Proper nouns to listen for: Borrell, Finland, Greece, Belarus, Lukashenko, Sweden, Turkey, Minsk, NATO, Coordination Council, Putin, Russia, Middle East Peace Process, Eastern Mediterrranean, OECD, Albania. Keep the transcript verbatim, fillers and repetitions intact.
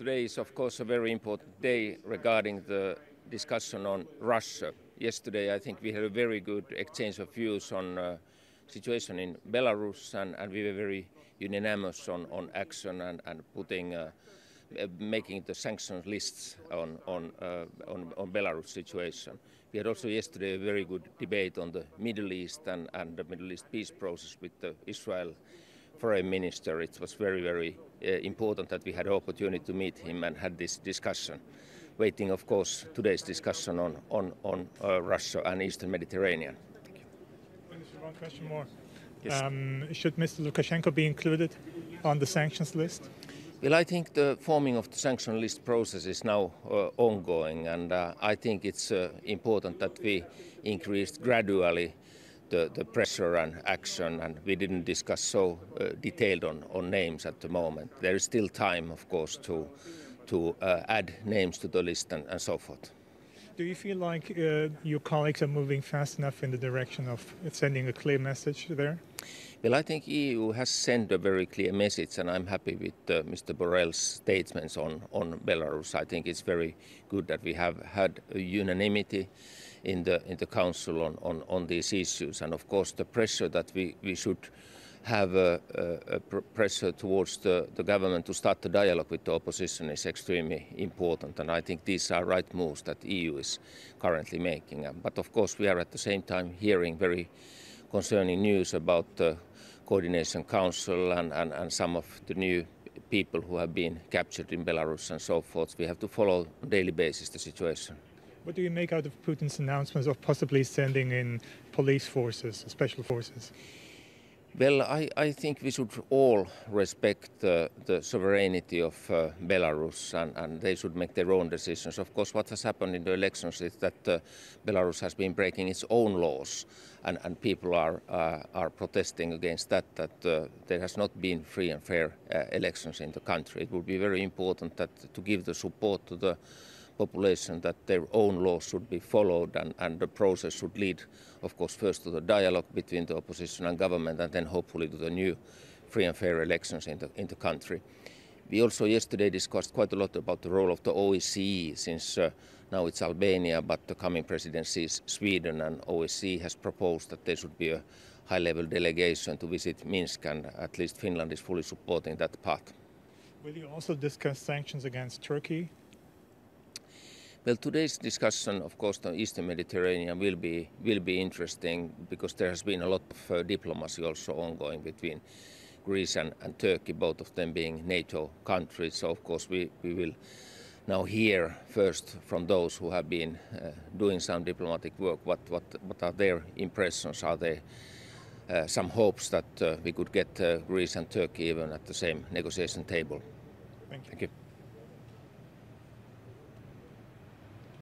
Today is, of course, a very important day regarding the discussion on Russia. Yesterday, I think we had a very good exchange of views on the uh, situation in Belarus, and, and we were very unanimous on, on action and, and putting, uh, making the sanctions lists on, on, uh, on, on Belarus situation. We had also yesterday a very good debate on the Middle East and, and the Middle East peace process with the Israel Foreign Minister. It was very, very uh, important that we had an opportunity to meet him and had this discussion. Waiting, of course, today's discussion on, on, on uh, Russia and Eastern Mediterranean. Thank you. One question more. Yes. Um, should Mister Lukashenko be included on the sanctions list? Well, I think the forming of the sanction list process is now uh, ongoing, and uh, I think it's uh, important that we increased gradually The, the pressure and action, and we didn't discuss so uh, detailed on, on names at the moment. There is still time, of course, to, to uh, add names to the list and, and so forth. Do you feel like uh, your colleagues are moving fast enough in the direction of sending a clear message there? Well, I think E U has sent a very clear message, and I'm happy with uh, Mister Borrell's statements on, on Belarus. I think it's very good that we have had a unanimity in the, in the Council on, on, on these issues, and of course the pressure that we, we should have a, a, a pr pressure towards the, the government to start the dialogue with the opposition is extremely important, and I think these are right moves that E U is currently making. But of course we are at the same time hearing very concerning news about the Coordination Council and, and, and some of the new people who have been captured in Belarus and so forth. We have to follow on a daily basis the situation. What do you make out of Putin's announcements of possibly sending in police forces, special forces? Well, I, I think we should all respect uh, the sovereignty of uh, Belarus, and, and they should make their own decisions. Of course, what has happened in the elections is that uh, Belarus has been breaking its own laws, and, and people are, uh, are protesting against that, that uh, there has not been free and fair uh, elections in the country. It would be very important that to give the support to the population, that their own laws should be followed, and, and the process should lead, of course, first to the dialogue between the opposition and government, and then hopefully to the new free and fair elections in the, in the country. We also yesterday discussed quite a lot about the role of the O E C D, since uh, now it's Albania, but the coming presidency is Sweden, and O E C D has proposed that there should be a high-level delegation to visit Minsk, and at least Finland is fully supporting that path. Will you also discuss sanctions against Turkey? Well, today's discussion, of course, on Eastern Mediterranean will be will be interesting, because there has been a lot of uh, diplomacy also ongoing between Greece and, and Turkey, both of them being NATO countries. So, of course, we, we will now hear first from those who have been uh, doing some diplomatic work. What, what, what are their impressions? Are there uh, some hopes that uh, we could get uh, Greece and Turkey even at the same negotiation table? Thank you. Thank you.